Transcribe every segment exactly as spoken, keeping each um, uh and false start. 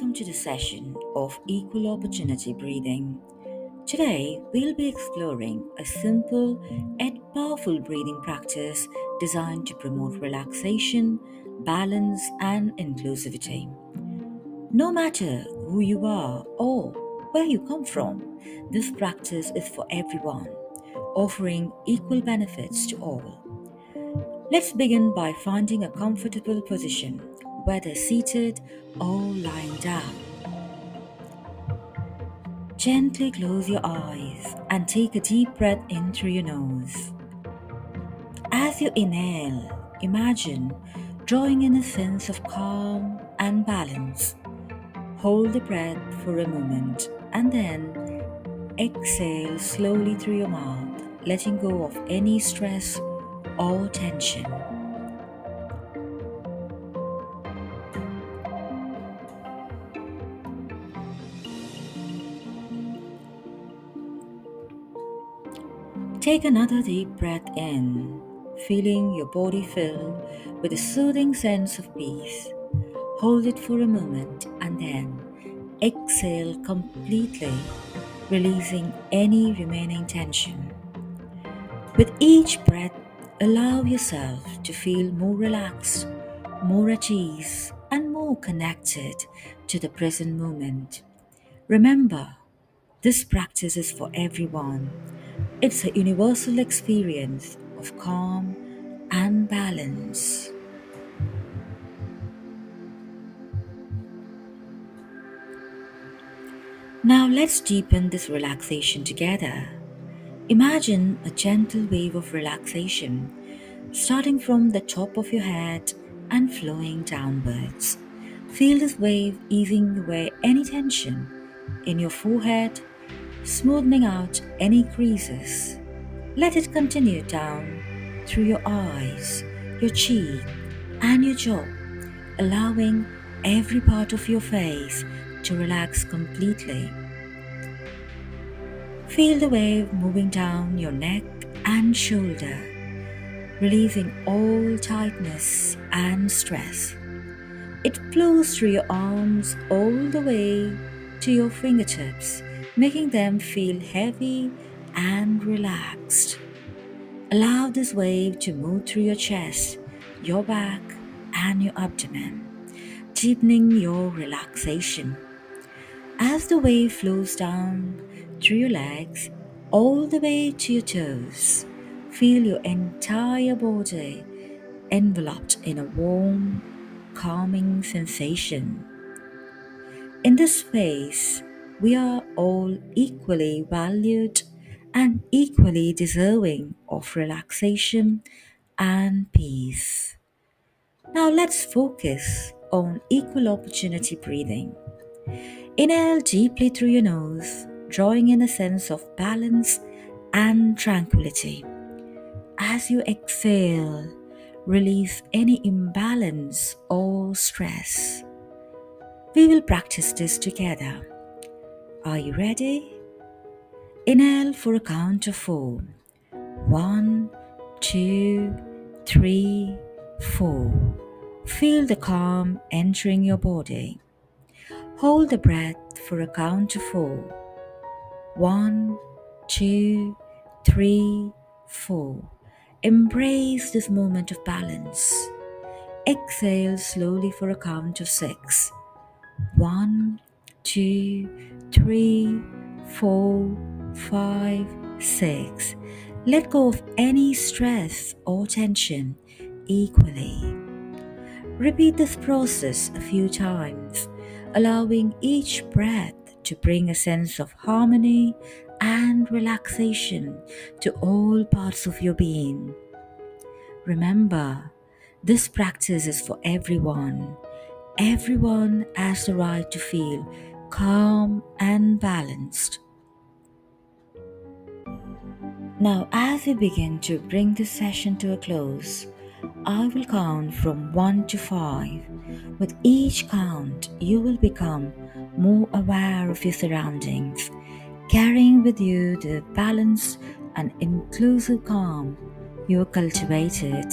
Welcome to the session of Equal Opportunity Breathing. Today, we'll be exploring a simple and powerful breathing practice designed to promote relaxation, balance, and inclusivity. No matter who you are or where you come from, this practice is for everyone, offering equal benefits to all. Let's begin by finding a comfortable position, whether seated or lying down. Gently close your eyes and take a deep breath in through your nose. As you inhale, imagine drawing in a sense of calm and balance. Hold the breath for a moment and then exhale slowly through your mouth, letting go of any stress or tension. Take another deep breath in, feeling your body filled with a soothing sense of peace. Hold it for a moment and then exhale completely, releasing any remaining tension. With each breath, allow yourself to feel more relaxed, more at ease, and more connected to the present moment. Remember, this practice is for everyone. It's a universal experience of calm and balance. Now let's deepen this relaxation together. Imagine a gentle wave of relaxation starting from the top of your head and flowing downwards. Feel this wave easing away any tension in your forehead, smoothing out any creases. Let it continue down through your eyes, your cheek, and your jaw, allowing every part of your face to relax completely. Feel the wave moving down your neck and shoulder, releasing all tightness and stress. It flows through your arms all the way to your fingertips, making them feel heavy and relaxed. Allow this wave to move through your chest, your back, and your abdomen, deepening your relaxation. As the wave flows down through your legs all the way to your toes, feel your entire body enveloped in a warm, calming sensation. In this space, we are all equally valued and equally deserving of relaxation and peace. Now let's focus on equal opportunity breathing. Inhale deeply through your nose, drawing in a sense of balance and tranquility. As you exhale, release any imbalance or stress. We will practice this together. Are you ready? Inhale for a count of four. One, two, three, four. Feel the calm entering your body. Hold the breath for a count of four. One, two, three, four. Embrace this moment of balance. Exhale slowly for a count of six. One, two, three, four, five, six. Let go of any stress or tension equally. Repeat this process a few times, allowing each breath to bring a sense of harmony and relaxation to all parts of your being. Remember, this practice is for everyone. Everyone has the right to feel calm and balanced. Now, as we begin to bring this session to a close, I will count from one to five. With each count, you will become more aware of your surroundings, carrying with you the balanced and inclusive calm you have cultivated.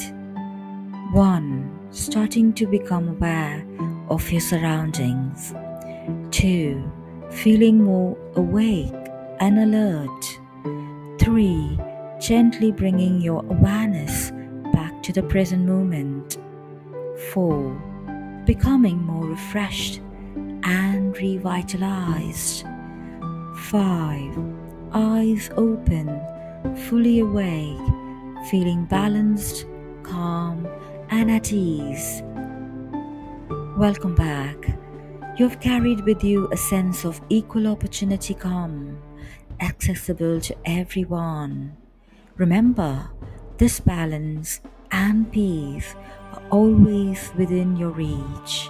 One, starting to become aware of your surroundings. two. Feeling more awake and alert. three. Gently bringing your awareness back to the present moment. four. Becoming more refreshed and revitalized. five. Eyes open, fully awake, feeling balanced, calm, and at ease. Welcome back. You have carried with you a sense of equal opportunity calm, accessible to everyone. Remember, this balance and peace are always within your reach.